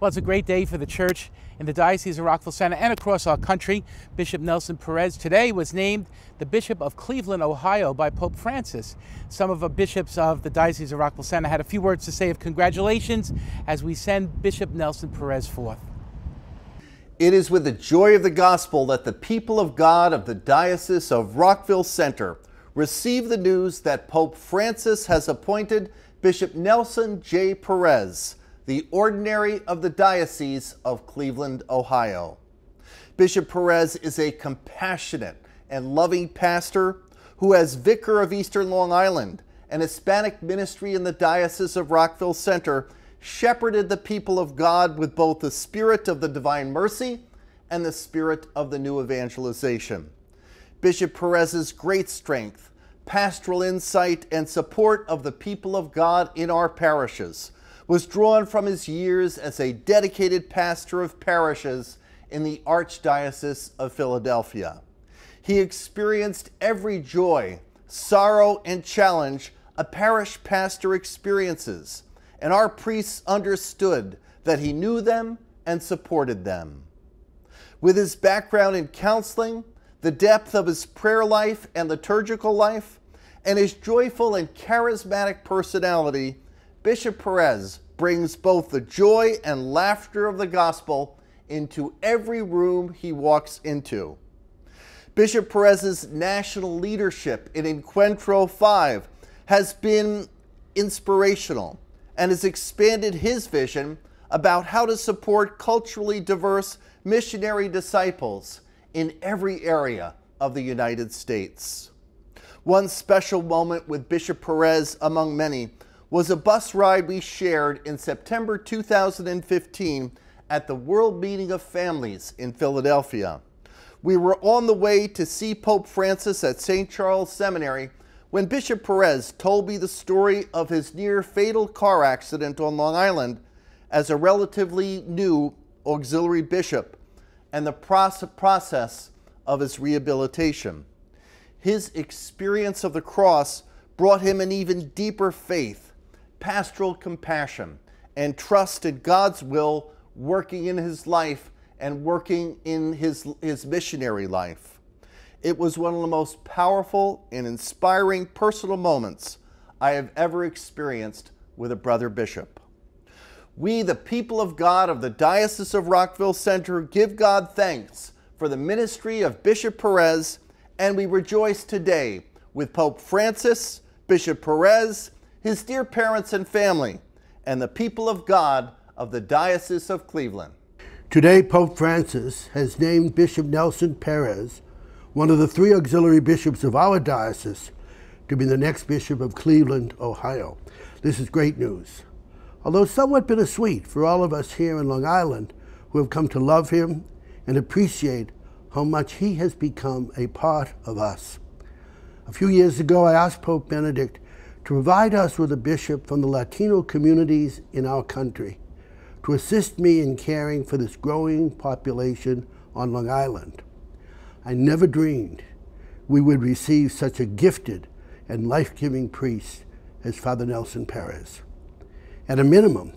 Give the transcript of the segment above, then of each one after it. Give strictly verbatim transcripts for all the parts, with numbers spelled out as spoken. Well, it's a great day for the church in the Diocese of Rockville Center and across our country. Bishop Nelson Perez today was named the Bishop of Cleveland, Ohio by Pope Francis. Some of the bishops of the Diocese of Rockville Center had a few words to say of congratulations as we send Bishop Nelson Perez forth. It is with the joy of the gospel that the people of God of the Diocese of Rockville Center receive the news that Pope Francis has appointed Bishop Nelson J. Perez, the ordinary of the Diocese of Cleveland, Ohio. Bishop Perez is a compassionate and loving pastor who, as Vicar of Eastern Long Island and Hispanic ministry in the Diocese of Rockville Center, shepherded the people of God with both the spirit of the divine mercy and the spirit of the new evangelization. Bishop Perez's great strength, pastoral insight, and support of the people of God in our parishes was drawn from his years as a dedicated pastor of parishes in the Archdiocese of Philadelphia. He experienced every joy, sorrow, and challenge a parish pastor experiences, and our priests understood that he knew them and supported them. With his background in counseling, the depth of his prayer life and liturgical life, and his joyful and charismatic personality, Bishop Perez brings both the joy and laughter of the gospel into every room he walks into. Bishop Perez's national leadership in Encuentro five has been inspirational and has expanded his vision about how to support culturally diverse missionary disciples in every area of the United States. One special moment with Bishop Perez, among many, was a bus ride we shared in September two thousand fifteen at the World Meeting of Families in Philadelphia. We were on the way to see Pope Francis at Saint Charles Seminary when Bishop Perez told me the story of his near-fatal car accident on Long Island as a relatively new auxiliary bishop and the process of his rehabilitation. His experience of the cross brought him an even deeper faith, pastoral compassion, and trust in God's will working in his life and working in his, his missionary life. It was one of the most powerful and inspiring personal moments I have ever experienced with a brother bishop. We, the people of God of the Diocese of Rockville Center, give God thanks for the ministry of Bishop Perez, and we rejoice today with Pope Francis, Bishop Perez, his dear parents and family, and the people of God of the Diocese of Cleveland. Today, Pope Francis has named Bishop Nelson Perez, one of the three auxiliary bishops of our diocese, to be the next Bishop of Cleveland, Ohio. This is great news, although somewhat bittersweet for all of us here in Long Island who have come to love him and appreciate how much he has become a part of us. A few years ago, I asked Pope Benedict to provide us with a bishop from the Latino communities in our country to assist me in caring for this growing population on Long Island. I never dreamed we would receive such a gifted and life-giving priest as Father Nelson Perez. At a minimum,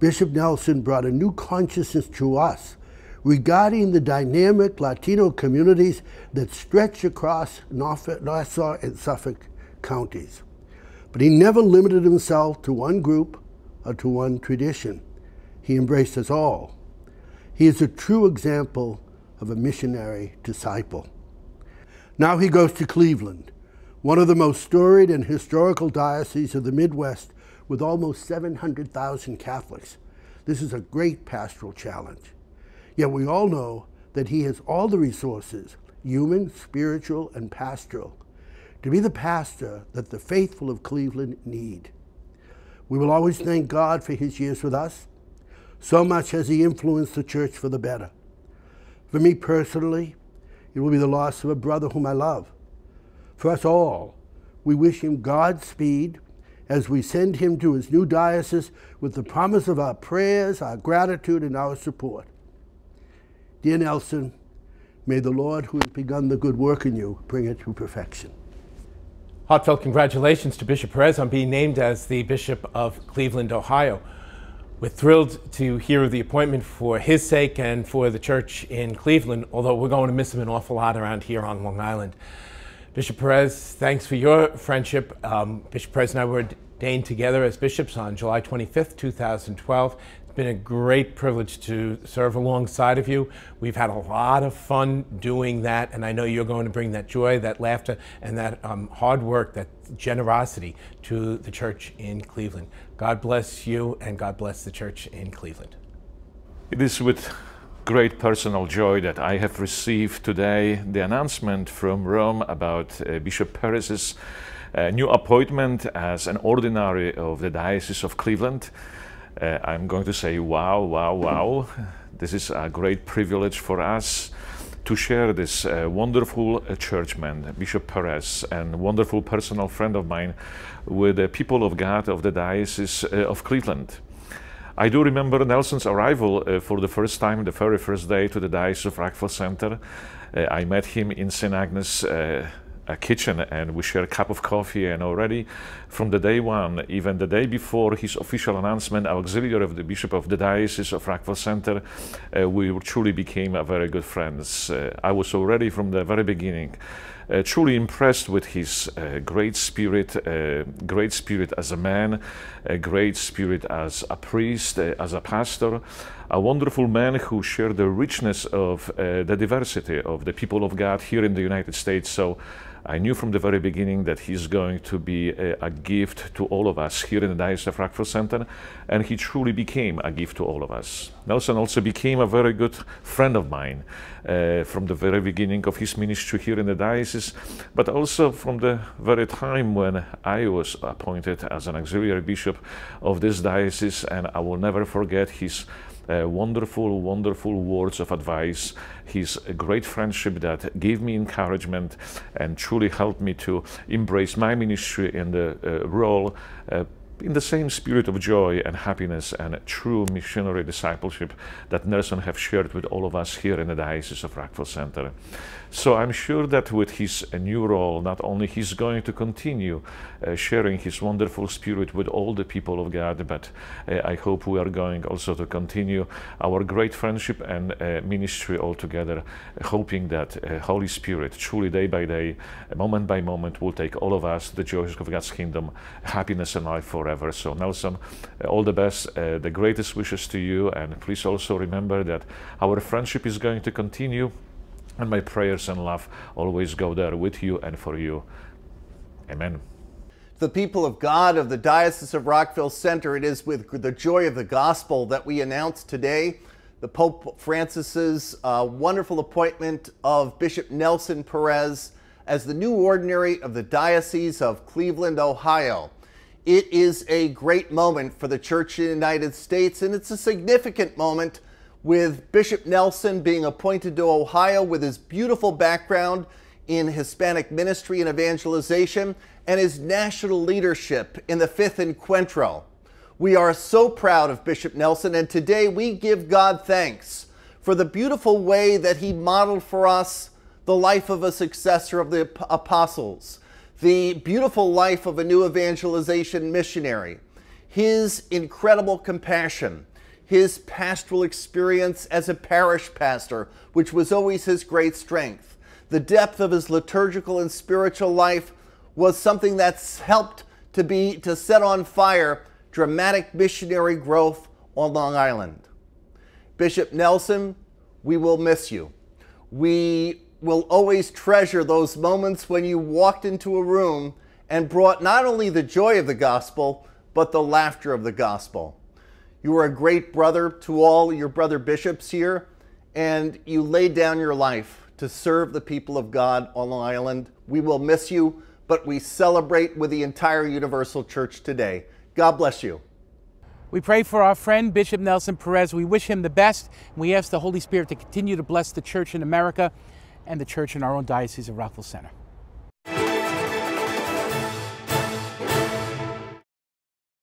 Bishop Nelson brought a new consciousness to us regarding the dynamic Latino communities that stretch across Nassau and Suffolk counties. But he never limited himself to one group or to one tradition. He embraced us all. He is a true example of a missionary disciple. Now he goes to Cleveland, one of the most storied and historical dioceses of the Midwest with almost seven hundred thousand Catholics. This is a great pastoral challenge. Yet we all know that he has all the resources, human, spiritual, and pastoral, to be the pastor that the faithful of Cleveland need. We will always thank God for his years with us. So much has he influenced the church for the better. For me personally, it will be the loss of a brother whom I love. For us all, we wish him Godspeed as we send him to his new diocese with the promise of our prayers, our gratitude, and our support. Dear Nelson, may the Lord who has begun the good work in you bring it to perfection. Heartfelt congratulations to Bishop Perez on being named as the Bishop of Cleveland, Ohio. We're thrilled to hear of the appointment for his sake and for the church in Cleveland, although we're going to miss him an awful lot around here on Long Island. Bishop Perez, thanks for your friendship. Um, Bishop Perez and I were ordained together as bishops on July twenty-fifth, two thousand twelve. It's been a great privilege to serve alongside of you. We've had a lot of fun doing that, and I know you're going to bring that joy, that laughter, and that um, hard work, that generosity to the church in Cleveland. God bless you, and God bless the church in Cleveland. It is with great personal joy that I have received today the announcement from Rome about uh, Bishop Perez's uh, new appointment as an ordinary of the Diocese of Cleveland. Uh, I'm going to say, wow, wow, wow. This is a great privilege for us to share this uh, wonderful uh, churchman, Bishop Perez, and wonderful personal friend of mine, with the people of God of the Diocese uh, of Cleveland. I do remember Nelson's arrival uh, for the first time, the very first day, to the Diocese of Rockville Center. Uh, I met him in Saint Agnes uh, a kitchen, and we shared a cup of coffee, and already from the day one, even the day before his official announcement, auxiliary of the Bishop of the Diocese of Rockville Center, uh, we truly became a very good friends. Uh, I was already from the very beginning Uh, truly impressed with his uh, great spirit, uh, great spirit as a man, a great spirit as a priest, uh, as a pastor, a wonderful man who shared the richness of uh, the diversity of the people of God here in the United States. So I knew from the very beginning that he's going to be a, a gift to all of us here in the Diocese of Rockville Center, and he truly became a gift to all of us. Nelson also became a very good friend of mine uh, from the very beginning of his ministry here in the diocese, but also from the very time when I was appointed as an auxiliary bishop of this diocese, and I will never forget his Uh, wonderful, wonderful words of advice, his great friendship that gave me encouragement and truly helped me to embrace my ministry in the uh, role uh, in the same spirit of joy and happiness and true missionary discipleship that Nelson have shared with all of us here in the Diocese of Rockville Center. So I'm sure that with his new role, not only he's going to continue uh, sharing his wonderful spirit with all the people of God, but uh, I hope we are going also to continue our great friendship and uh, ministry all together, hoping that uh, Holy Spirit truly day by day, moment by moment, will take all of us to the joys of God's kingdom, happiness and life forever. So Nelson, all the best, uh, the greatest wishes to you, and please also remember that our friendship is going to continue, and my prayers and love always go there with you and for you. Amen. The people of God of the Diocese of Rockville Center, it is with the joy of the gospel that we announce today the Pope Francis's uh, wonderful appointment of Bishop Nelson Perez as the new ordinary of the Diocese of Cleveland, Ohio. It is a great moment for the Church in the United States, and it's a significant moment with Bishop Nelson being appointed to Ohio with his beautiful background in Hispanic ministry and evangelization and his national leadership in the fifth Encuentro. We are so proud of Bishop Nelson, and today we give God thanks for the beautiful way that he modeled for us the life of a successor of the apostles, the beautiful life of a new evangelization missionary, his incredible compassion, his pastoral experience as a parish pastor, which was always his great strength. The depth of his liturgical and spiritual life was something that's helped to be, to set on fire dramatic missionary growth on Long Island. Bishop Nelson, we will miss you. We will always treasure those moments when you walked into a room and brought not only the joy of the gospel, but the laughter of the gospel. You were a great brother to all your brother bishops here, and you laid down your life to serve the people of God on Long Island. We will miss you, but we celebrate with the entire Universal Church today. God bless you. We pray for our friend, Bishop Nelson Perez. We wish him the best. We ask the Holy Spirit to continue to bless the church in America and the church in our own Diocese of Rockville Center.